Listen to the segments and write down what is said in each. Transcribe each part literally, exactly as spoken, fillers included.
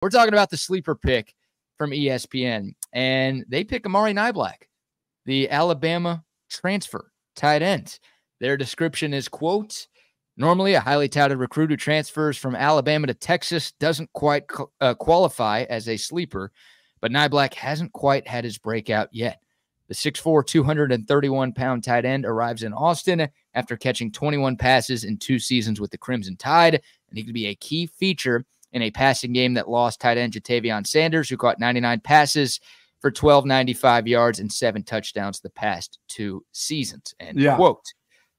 We're talking about the sleeper pick from E S P N, and they pick Amari Niblack, the Alabama transfer tight end. Their description is, quote, normally a highly touted recruit who transfers from Alabama to Texas doesn't quite uh, qualify as a sleeper, but Niblack hasn't quite had his breakout yet. The six foot four, two hundred thirty-one pound tight end arrives in Austin after catching twenty-one passes in two seasons with the Crimson Tide, and he could be a key feature in a passing game that lost tight end Ja'Tavion Sanders, who caught ninety-nine passes for twelve ninety-five yards and seven touchdowns the past two seasons. End yeah. quote.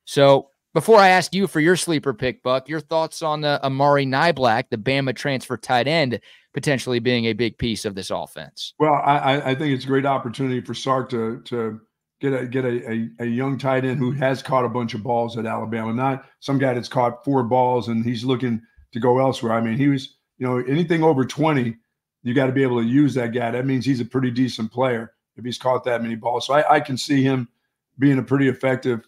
So before I ask you for your sleeper pick, Buck, your thoughts on the Amari Niblack, the Bama transfer tight end, potentially being a big piece of this offense? Well, I, I think it's a great opportunity for Sark to to get a get a, a, a young tight end who has caught a bunch of balls at Alabama, not some guy that's caught four balls and he's looking to go elsewhere. I mean, he was, you know, anything over twenty, you got to be able to use that guy. That means he's a pretty decent player if he's caught that many balls. So I, I can see him being a pretty effective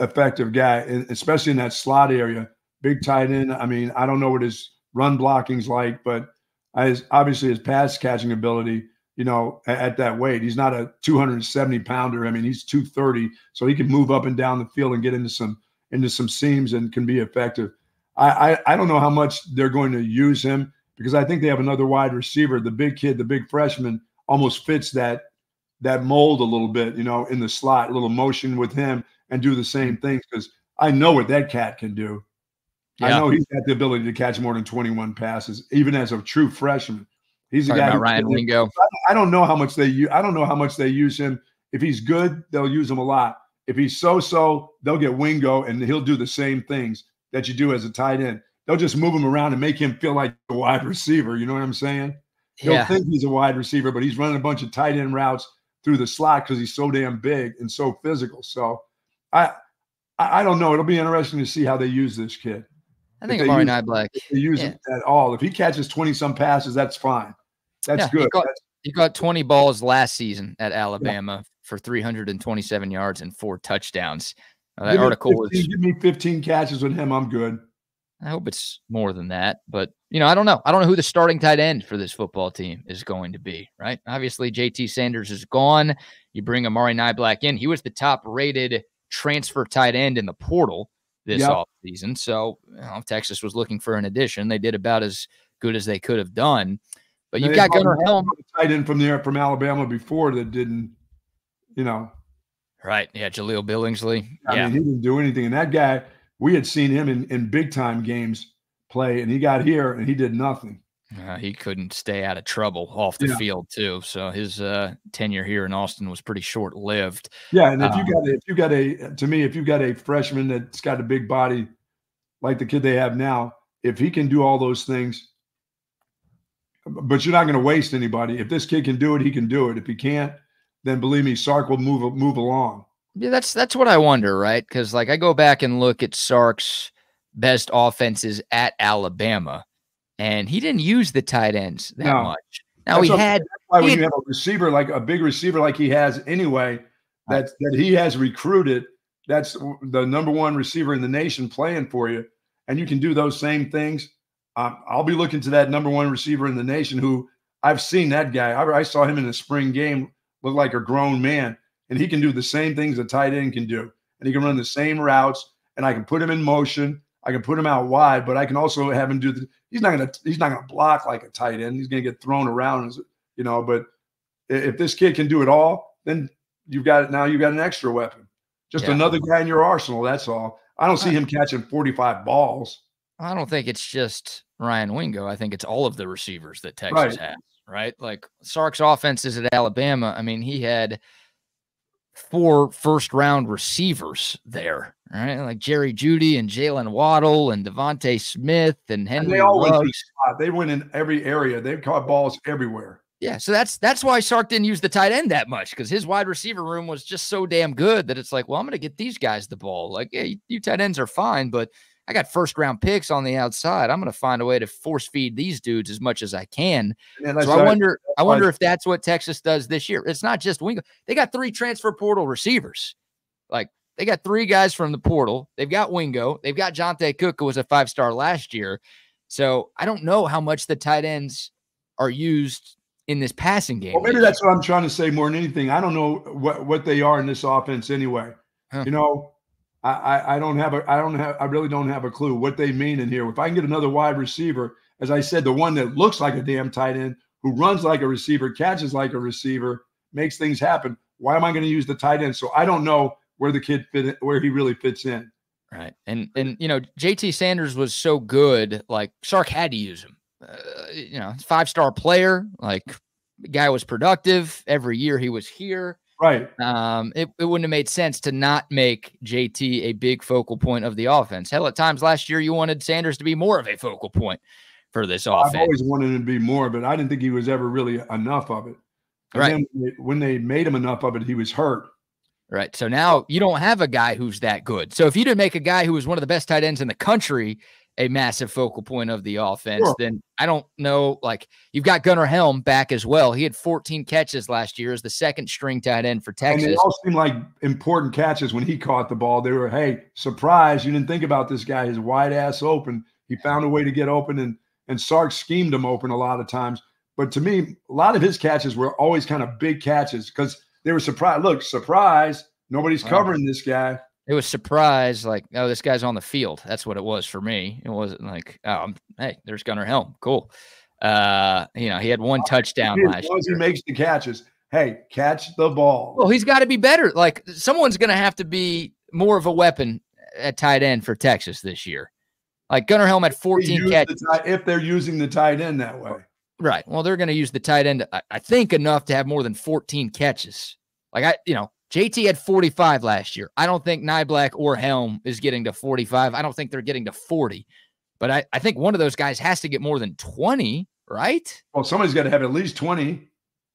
effective guy, especially in that slot area. Big tight end. I mean, I don't know what his run blocking's like, but as obviously his pass catching ability, you know, at, at that weight, he's not a two hundred seventy pounder. I mean, he's two thirty, so he can move up and down the field and get into some into some seams and can be effective. I, I, I don't know how much they're going to use him because I think they have another wide receiver. The big kid, the big freshman, almost fits that that mold a little bit, you know, in the slot, a little motion with him, and do the same things because I know what that cat can do. Yeah. I know he's got the ability to catch more than twenty-one passes, even as a true freshman. He's a guy. About Ryan Wingo. I don't know how much they use. I don't know how much they use him. If he's good, they'll use him a lot. If he's so-so, they'll get Wingo, and he'll do the same things that you do as a tight end. They'll just move him around and make him feel like a wide receiver. You know what I'm saying? He'll yeah. think he's a wide receiver, but he's running a bunch of tight end routes through the slot because he's so damn big and so physical. So I, I don't know. It'll be interesting to see how they use this kid. I think Amari Niblack, if they use yeah. him at all. If he catches twenty some passes, that's fine. That's yeah, good. He caught, that's, he caught twenty balls last season at Alabama yeah. for three hundred twenty-seven yards and four touchdowns. Now, that give article me fifteen, was give me fifteen catches with him. I'm good. I hope it's more than that, but you know, I don't know. I don't know who the starting tight end for this football team is going to be, right? Obviously, J T Sanders is gone. You bring Amari Niblack in. He was the top rated transfer tight end in the portal this yep. offseason. So you know, Texas was looking for an addition. They did about as good as they could have done. But you've got Gunnar Helm, tight end from there from Alabama before that didn't, you know. Right. Yeah, Jaleel Billingsley. I yeah. mean, he didn't do anything. And that guy, we had seen him in, in big time games play, and he got here and he did nothing. Uh, he couldn't stay out of trouble off the yeah. field too. So his uh, tenure here in Austin was pretty short lived. Yeah, and if um, you got if you got a to me if you got a freshman that's got a big body like the kid they have now, if he can do all those things, but you're not going to waste anybody. If this kid can do it, he can do it. If he can't, then believe me, Sark will move move along. Yeah, that's that's what I wonder, right? Because like I go back and look at Sark's best offenses at Alabama. And he didn't use the tight ends that no. much. Now that's he a, had. That's why when had, you have a receiver like a big receiver like he has anyway, that that he has recruited, that's the number one receiver in the nation playing for you, and you can do those same things. Um, I'll be looking to that number one receiver in the nation who I've seen that guy. I, I saw him in the spring game look like a grown man, and he can do the same things a tight end can do, and he can run the same routes, and I can put him in motion. I can put him out wide, but I can also have him do the. He's not gonna. He's not gonna block like a tight end. He's gonna get thrown around, you know. But if this kid can do it all, then you've got it. Now you've got an extra weapon, just yeah. another guy in your arsenal. That's all. I don't see him catching forty-five balls. I don't think it's just Ryan Wingo. I think it's all of the receivers that Texas right. has, right? Like Sark's offenses at Alabama. I mean, he had four first-round receivers there. All right, like Jerry Judy and Jalen Waddle and Devontae Smith and Henry. And they all went, they went in every area. They've caught balls everywhere. Yeah, so that's that's why Sark didn't use the tight end that much because his wide receiver room was just so damn good that it's like, well, I'm going to get these guys the ball. Like, yeah, you, you tight ends are fine, but I got first-round picks on the outside. I'm going to find a way to force-feed these dudes as much as I can. Yeah, so I wonder, I wonder if that's what Texas does this year. It's not just Wingo. They got three transfer portal receivers. Like, they got three guys from the portal. They've got Wingo. They've got Jonte Cook, who was a five-star last year. So I don't know how much the tight ends are used in this passing game. Well, maybe that's what I'm trying to say more than anything. I don't know what, what they are in this offense anyway. Huh. You know, I, I, I don't have a, I don't have, I really don't have a clue what they mean in here. If I can get another wide receiver, as I said, the one that looks like a damn tight end, who runs like a receiver, catches like a receiver, makes things happen. Why am I going to use the tight end? So I don't know where the kid fit, where he really fits in. Right. And, and, you know, J T Sanders was so good, like Sark had to use him, uh, you know, five-star player, like the guy was productive every year he was here. Right. Um, it, it wouldn't have made sense to not make J T a big focal point of the offense. Hell, at times last year, you wanted Sanders to be more of a focal point for this offense. I've always wanted him to be more, but I didn't think he was ever really enough of it. And right. Then when they made him enough of it, he was hurt. Right. So now you don't have a guy who's that good. So if you didn't make a guy who was one of the best tight ends in the country a massive focal point of the offense, sure. then I don't know. Like, you've got Gunnar Helm back as well. He had fourteen catches last year as the second string tight end for Texas. And they all seemed like important catches when he caught the ball. They were, hey, surprise, you didn't think about this guy. His wide ass open. He found a way to get open, and, and Sark schemed him open a lot of times. But to me, a lot of his catches were always kind of big catches because they were surprised. Look, surprise, nobody's covering this guy. It was surprise, like, oh, this guy's on the field. That's what it was for me. It wasn't like, oh, I'm, hey, there's Gunnar Helm. Cool. Uh, you know, he had one touchdown last year. He makes the catches. Hey, catch the ball. Well, he's got to be better. Like, someone's going to have to be more of a weapon at tight end for Texas this year. Like, Gunnar Helm had fourteen catches. If they're using the tight end that way. Right. Well, they're going to use the tight end, I think, enough to have more than fourteen catches. Like, I, you know, J T had forty-five last year. I don't think Niblack or Helm is getting to forty-five. I don't think they're getting to forty. But I, I think one of those guys has to get more than twenty, right? Well, somebody's got to have at least twenty.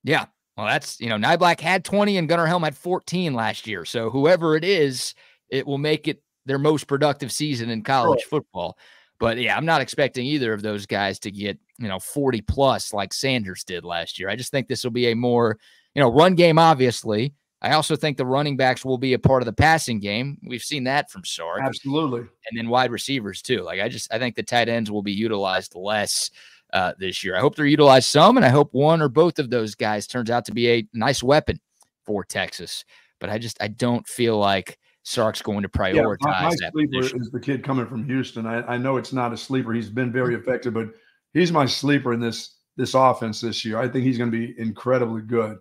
Yeah. Well, that's, you know, Niblack had twenty and Gunnar Helm had fourteen last year. So whoever it is, it will make it their most productive season in college sure. football. But, yeah, I'm not expecting either of those guys to get, you know, forty plus like Sanders did last year. I just think this will be a more, you know, run game, obviously. I also think the running backs will be a part of the passing game. We've seen that from Sark. Absolutely. And then wide receivers too. Like, I just, I think the tight ends will be utilized less uh, this year. I hope they're utilized some, and I hope one or both of those guys turns out to be a nice weapon for Texas. But I just, I don't feel like Sark's going to prioritize yeah, my, my that sleeper position. Is the kid coming from Houston. I, I know it's not a sleeper. He's been very effective, but he's my sleeper in this, this offense this year. I think he's going to be incredibly good.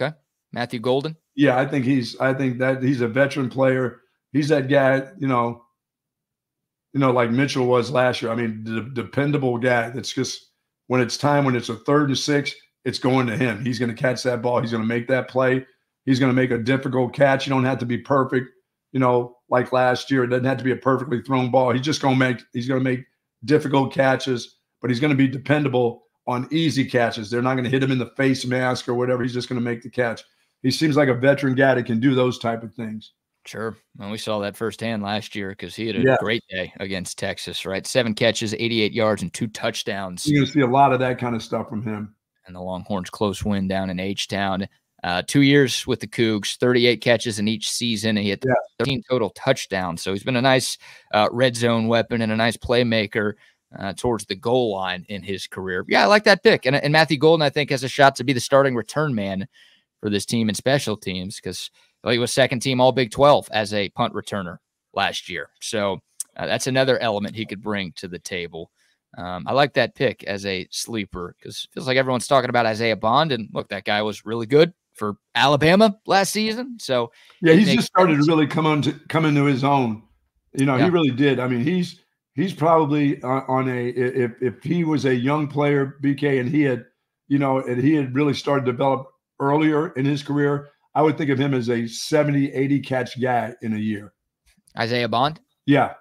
Okay. Matthew Golden. Yeah, I think he's. I think that he's a veteran player. He's that guy, you know. You know, like Mitchell was last year. I mean, the dependable guy. That's just when it's time, when it's a third and six, it's going to him. He's going to catch that ball. He's going to make that play. He's going to make a difficult catch. You don't have to be perfect. You know, like last year, it doesn't have to be a perfectly thrown ball. He's just going to make. He's going to make difficult catches, but he's going to be dependable on easy catches. They're not going to hit him in the face mask or whatever. He's just going to make the catch. He seems like a veteran guy that can do those type of things. Sure. And we saw that firsthand last year because he had a yeah. great day against Texas, right? Seven catches, eighty-eight yards, and two touchdowns. You're going to see a lot of that kind of stuff from him. And the Longhorns' close win down in H-Town. Uh, two years with the Cougs, thirty-eight catches in each season, and he had yeah. thirteen total touchdowns. So he's been a nice uh, red zone weapon and a nice playmaker Uh, towards the goal line in his career. Yeah, I like that pick. And, and Matthew Golden, I think, has a shot to be the starting return man for this team in special teams because well, he was second team all Big twelve as a punt returner last year. So uh, that's another element he could bring to the table. Um, I like that pick as a sleeper because it feels like everyone's talking about Isaiah Bond. And look, that guy was really good for Alabama last season. So yeah, he's just started to really come on to come into his own. You know, yeah. he really did. I mean, he's, He's probably uh, on a if if he was a young player, B K, and he had, you know, and he had really started to develop earlier in his career, I would think of him as a seventy, eighty catch guy in a year. Isaiah Bond? Yeah.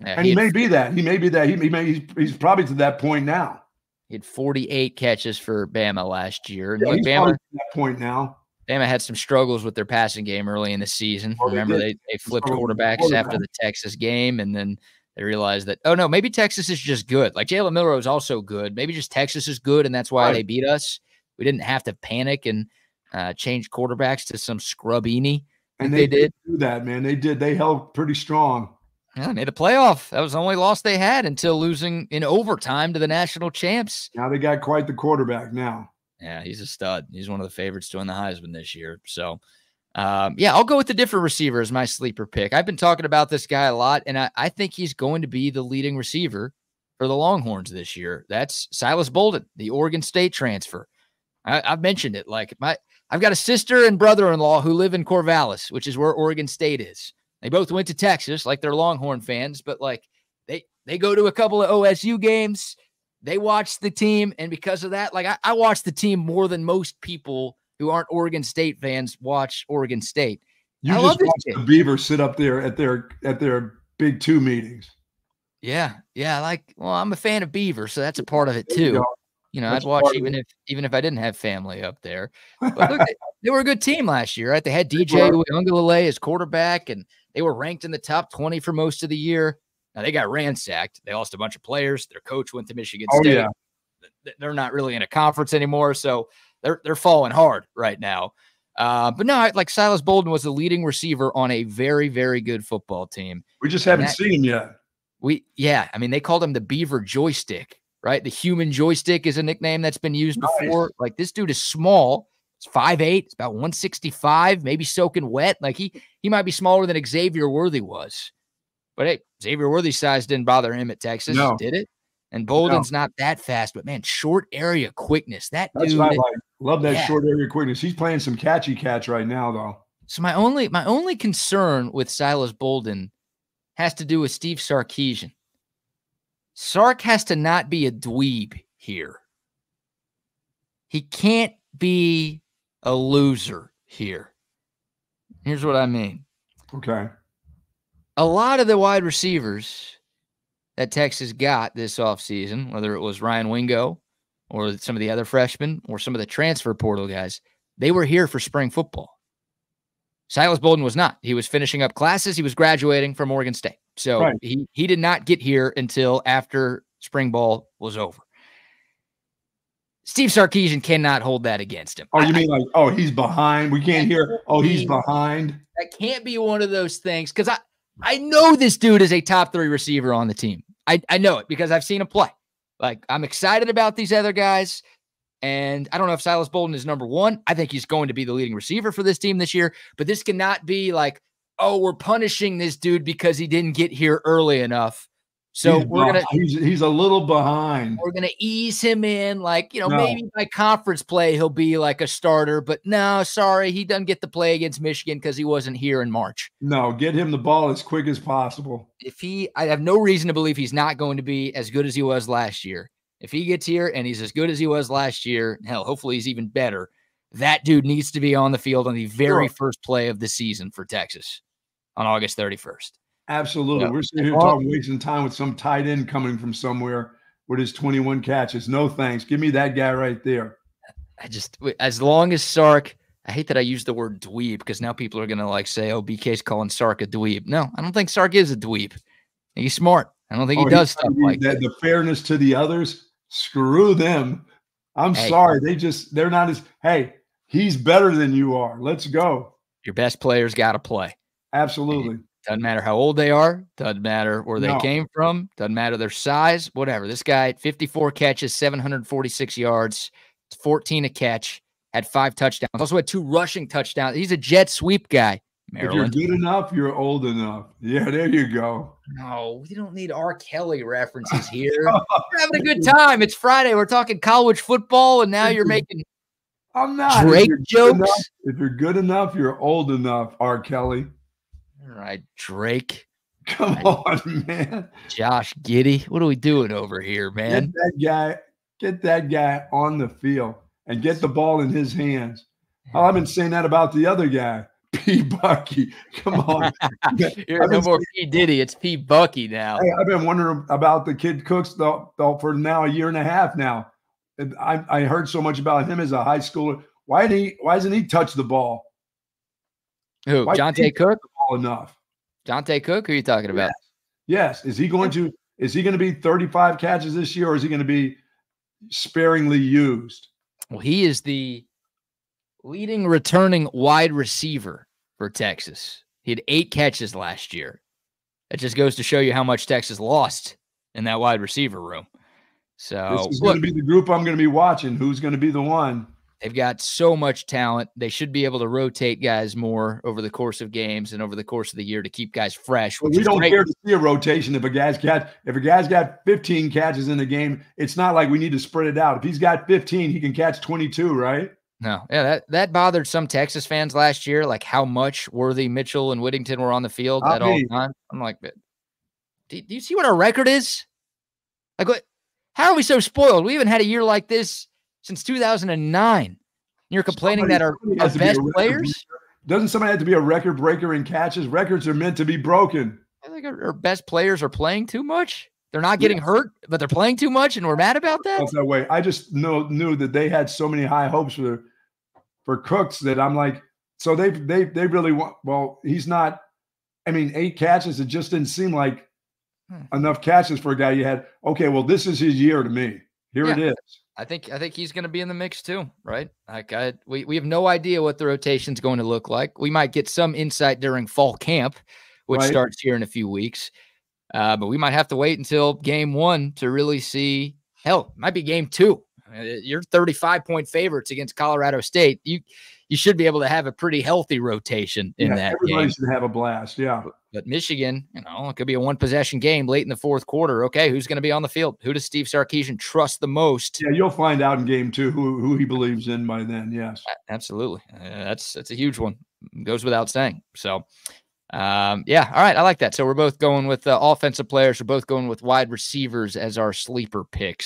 yeah and he, he may be that. He may be that. He, he may he's, he's probably to that point now. He had forty-eight catches for Bama last year. Yeah, he's Bama, probably to that point now. Bama had some struggles with their passing game early in the season. Oh, Remember, they, they, they flipped oh, quarterbacks quarterback. after the Texas game, and then they realize that, oh, no, maybe Texas is just good. Like, Jalen Milroe is also good. Maybe just Texas is good, and that's why right. they beat us. We didn't have to panic and uh, change quarterbacks to some scrubini. And they, they did do that, man. They did. They held pretty strong. Yeah, made a playoff. That was the only loss they had until losing in overtime to the national champs. Now they got quite the quarterback now. Yeah, he's a stud. He's one of the favorites to win the Heisman this year. So, um, yeah, I'll go with the different receiver as my sleeper pick. I've been talking about this guy a lot, and I, I think he's going to be the leading receiver for the Longhorns this year. That's Silas Bolden, the Oregon State transfer. I, I've mentioned it. Like my, I've got a sister and brother-in-law who live in Corvallis, which is where Oregon State is. They both went to Texas, like they're Longhorn fans, but like they they go to a couple of O S U games. They watch the team, and because of that, like I, I watch the team more than most people who aren't Oregon State fans watch Oregon State. You I just watched the Beavers sit up there at their at their Big Two meetings. Yeah, yeah. Like, well, I'm a fan of Beaver, so that's a part of it too. You, you know, that's I'd watch even if even if I didn't have family up there. But look, they, they were a good team last year, right? They had D J Uiagalelei as quarterback, and they were ranked in the top twenty for most of the year. Now, they got ransacked. They lost a bunch of players. Their coach went to Michigan oh, State. Yeah. They're not really in a conference anymore, so they're they're falling hard right now. Uh, but no, like Silas Bolden was the leading receiver on a very, very good football team. We just haven't that, seen him yet. We Yeah, I mean, they called him the Beaver Joystick, right? The Human Joystick is a nickname that's been used nice. before. Like, this dude is small. five eight, it's about one sixty-five, maybe soaking wet. Like he he might be smaller than Xavier Worthy was. But hey, Xavier Worthy's size didn't bother him at Texas, no. did it? And Bolden's no. not that fast, but man, short area quickness. That That's dude, what I like. Love that yeah. short area quickness. He's playing some catchy catch right now, though. So my only my only concern with Silas Bolden has to do with Steve Sarkisian. Sark has to not be a dweeb here. He can't be a loser here. Here's what I mean. Okay. A lot of the wide receivers that Texas got this offseason, whether it was Ryan Wingo or some of the other freshmen or some of the transfer portal guys, they were here for spring football. Silas Bolden was not. He was finishing up classes. He was graduating from Oregon State. So right. he, he did not get here until after spring ball was over. Steve Sarkisian cannot hold that against him. Oh, you I, mean like, oh, he's behind. We can't hear, oh, be, he's behind. That can't be one of those things because I, I know this dude is a top three receiver on the team. I, I know it because I've seen him play. Like, I'm excited about these other guys, and I don't know if Silas Bolden is number one. I think he's going to be the leading receiver for this team this year, but this cannot be like, oh, we're punishing this dude because he didn't get here early enough. So he's we're gonna he's, he's a little behind. We're gonna ease him in, like you know, no. maybe by conference play he'll be like a starter, but no, sorry, he doesn't get the play against Michigan because he wasn't here in March. No, get him the ball as quick as possible. If he, I have no reason to believe he's not going to be as good as he was last year. If he gets here and he's as good as he was last year, hell, hopefully he's even better. That dude needs to be on the field on the very sure. first play of the season for Texas on August thirty-first. Absolutely. No. We're sitting here talking, wasting time with some tight end coming from somewhere with his twenty-one catches. No thanks. Give me that guy right there. I just, as long as Sark, I hate that I use the word dweeb because now people are going to like say, oh, B K's calling Sark a dweeb. No, I don't think Sark is a dweeb. He's smart. I don't think oh, he does stuff like that. The fairness to the others, screw them. I'm hey. sorry. They just, they're not as, hey, he's better than you are. Let's go. Your best players got to play. Absolutely. Hey. Doesn't matter how old they are. Doesn't matter where they no. came from. Doesn't matter their size. Whatever. This guy, fifty-four catches, seven hundred forty-six yards, fourteen a catch, had five touchdowns. Also had two rushing touchdowns. He's a jet sweep guy. Maryland. If you're good enough, you're old enough. Yeah, there you go. No, we don't need R. Kelly references here. We're having a good time. It's Friday. We're talking college football, and now you're making I'm not. Drake if jokes. Enough, if you're good enough, you're old enough, R. Kelly. All right, Drake. Come on, man. Josh Giddey. What are we doing over here, man? Get that guy, get that guy on the field and get the ball in his hands. Oh, I've been saying that about the other guy, P. Bucky. Come on. You're no more P. Diddy. It's P. Bucky now. Hey, I've been wondering about the kid Cooks though, though for now a year and a half now. And I, I heard so much about him as a high schooler. Why did he? Why doesn't he touch the ball? Who? Why Jonte Cook? Enough. Jonte Cook, who are you talking about? Yes. yes. Is he going to is he going to be thirty-five catches this year, or is he going to be sparingly used? Well, he is the leading returning wide receiver for Texas. He had eight catches last year. It just goes to show you how much Texas lost in that wide receiver room. So this is going to be the group I'm going to be watching. Who's going to be the one? They've got so much talent. They should be able to rotate guys more over the course of games and over the course of the year to keep guys fresh. Well, we don't great. care to see a rotation. If a guy's got if a guy's got fifteen catches in the game, it's not like we need to spread it out. If he's got fifteen, he can catch twenty-two, right? No, yeah, that, that bothered some Texas fans last year, like how much Worthy, Mitchell, and Whittington were on the field at all time. I'm like, do, do you see what our record is? Like, what? How are we so spoiled? We haven't had a year like this since two thousand nine. You're complaining somebody, that our, our best be players? Doesn't somebody have to be a record breaker in catches? Records are meant to be broken. I think our, our best players are playing too much. They're not getting yeah. hurt, but they're playing too much, and we're mad about that? That's that way. I just know, knew that they had so many high hopes for for Cooks that I'm like, so they they they really want – well, he's not – I mean, eight catches, it just didn't seem like hmm. enough catches for a guy you had. Okay, well, this is his year to me. Here yeah. it is. I think I think he's going to be in the mix too, right? Like I, we, we have no idea what the rotation's going to look like. We might get some insight during fall camp, which right. starts here in a few weeks. Uh, but we might have to wait until game one to really see. Hell, it might be game two. You're thirty-five point favorites against Colorado State. You you should be able to have a pretty healthy rotation in yeah, that everybody game. Everybody should have a blast, yeah. But, but Michigan, you know, it could be a one-possession game late in the fourth quarter. Okay, who's going to be on the field? Who does Steve Sarkisian trust the most? Yeah, you'll find out in game two who, who he believes in by then, yes. Absolutely. Uh, that's, that's a huge one. Goes without saying. So – Um, yeah. All right. I like that. So we're both going with uh, offensive players. We're both going with wide receivers as our sleeper picks.